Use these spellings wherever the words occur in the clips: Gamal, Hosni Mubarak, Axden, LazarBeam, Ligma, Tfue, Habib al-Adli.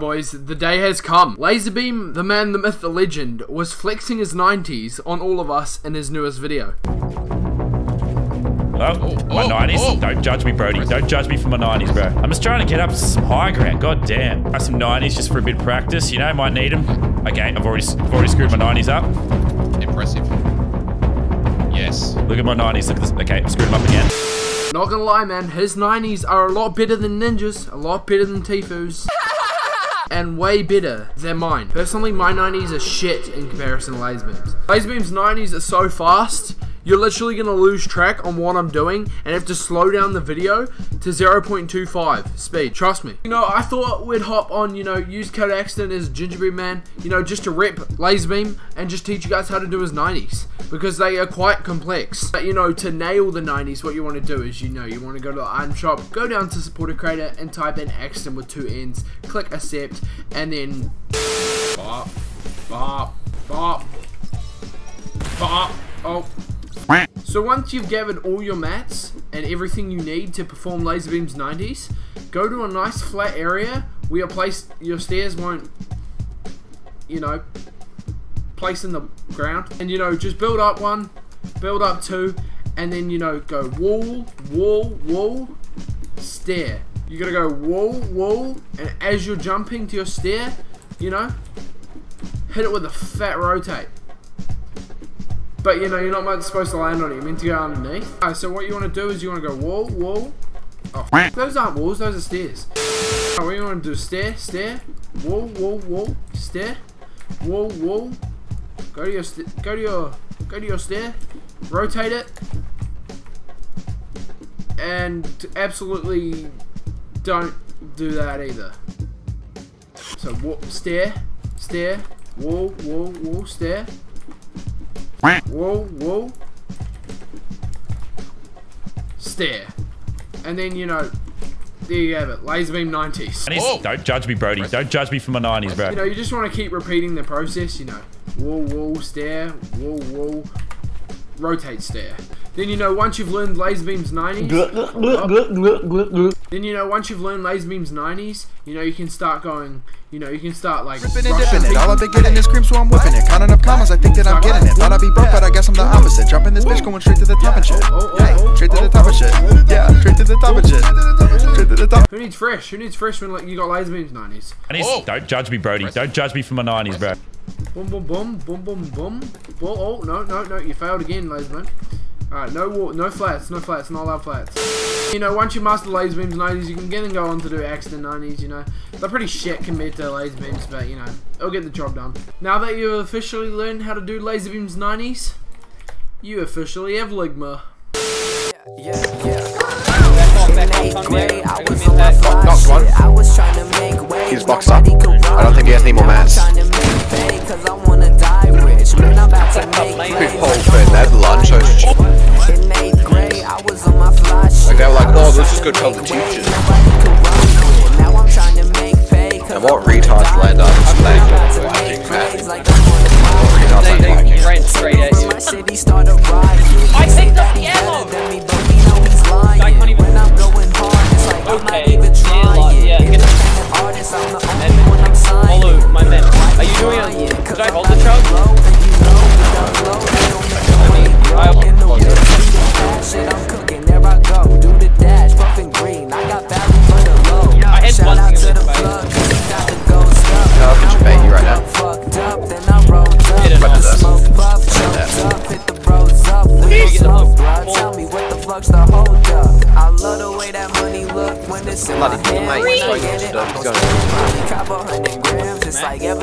boys, the day has come. LazarBeam, the man, the myth, the legend, was flexing his 90s on all of us in his newest video. Oh, my 90s? Don't judge me, Brody. Don't judge me for my 90s, bro. I'm just trying to get up to some high ground. God damn. I have some 90s just for a bit of practice. You know, might need them. Okay, I've already screwed my 90s up. Impressive. Yes. Look at my 90s. Look at this. Okay, I've screwed them up again. Not gonna lie, man, his 90s are a lot better than Ninja's, a lot better than Tfue's, and way better than mine. Personally, my 90s are shit in comparison to LazarBeam's. LazarBeam's 90s are so fast, you're literally gonna lose track on what I'm doing and have to slow down the video to 0.25 speed. Trust me. You know, I thought we'd hop on, you know, use code Axden as Gingerbread Man, you know, just to rep LazarBeam and just teach you guys how to do his 90s because they are quite complex. But you know, to nail the 90s, what you want to do is, you know, you want to go to the item shop, go down to support a creator, and type in Axden with 2 N's, click accept, and then bop, bop, bop, bop. Oh. So once you've gathered all your mats and everything you need to perform LazarBeam's 90s, go to a nice flat area where your stairs won't, you know, place in the ground. And, you know, just build up one, build up two, and then, you know, go wall, wall, wall, stair. You're gonna go wall, wall, and as you're jumping to your stair, you know, hit it with a fat rotate. But you know, you're not supposed to land on it, you're meant to go underneath. Alright, so what you want to do is you want to go wall, wall. Oh, those aren't walls, those are stairs. Alright, what you want to do is stair, stair, wall, wall, wall, stair, wall, wall. Go to your, go to your stair, rotate it, and absolutely don't do that either. So wall, stair, stair, wall, wall, wall, stair. Whoa, whoa, stair, and then, you know, there you have it, LazarBeam 90s. Whoa. Don't judge me, Brody. Don't judge me for my 90s, bro. You know, you just want to keep repeating the process, you know, whoa, whoa, stair, whoa, whoa, rotate, stair. Then, you know, once you've learned LazarBeam's 90s, then, you know, once you've learned LazarBeam's 90s, you know, you can start going, you know, you can start like ripping and dipping it. All I've been getting is cream, so I'm whipping it. Counting up commas, I think that I'm getting it. Thought I'd be broke, but I guess I'm the opposite. Jumping this bitch, going straight to the top and shit. Hey, straight to the top and shit. Yeah, straight to the top and shit. Straight to the top. Who needs fresh? Who needs fresh when, like, you got LazarBeam's 90s? Oh. Don't judge me, Brody. Don't judge me for my 90s, bro. Boom, boom, boom, boom, boom, boom. Oh, no, no, no, you failed again, LazarBeam. Alright, no wall, no flats, no flats, not allowed flats. You know, once you master LazarBeam's 90s, you can get and go on to do Axden 90s, you know. They're pretty shit compared to LazarBeam's, but you know, it'll get the job done. Now that you've officially learned how to do LazarBeam's 90s, you officially have Ligma. I was trying to make way. He's boxed up. I don't think he has any more mats. Good tell the teachers. And what retards land up playing math? They ran straight at you. I saved up the ammo! I can't even. Okay, yeah, get the. Follow my men. Are you doing it? Did I hold the chug?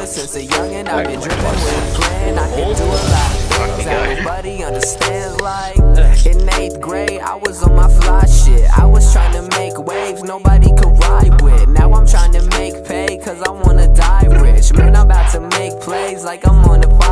Since a youngin', I've been drippin' with a plan. I can do a lot. Things everybody understands, like in 8th grade, I was on my fly shit. I was trying to make waves nobody could ride with. Now I'm trying to make pay, cause I wanna die rich. Man, I'm about to make plays like I'm on the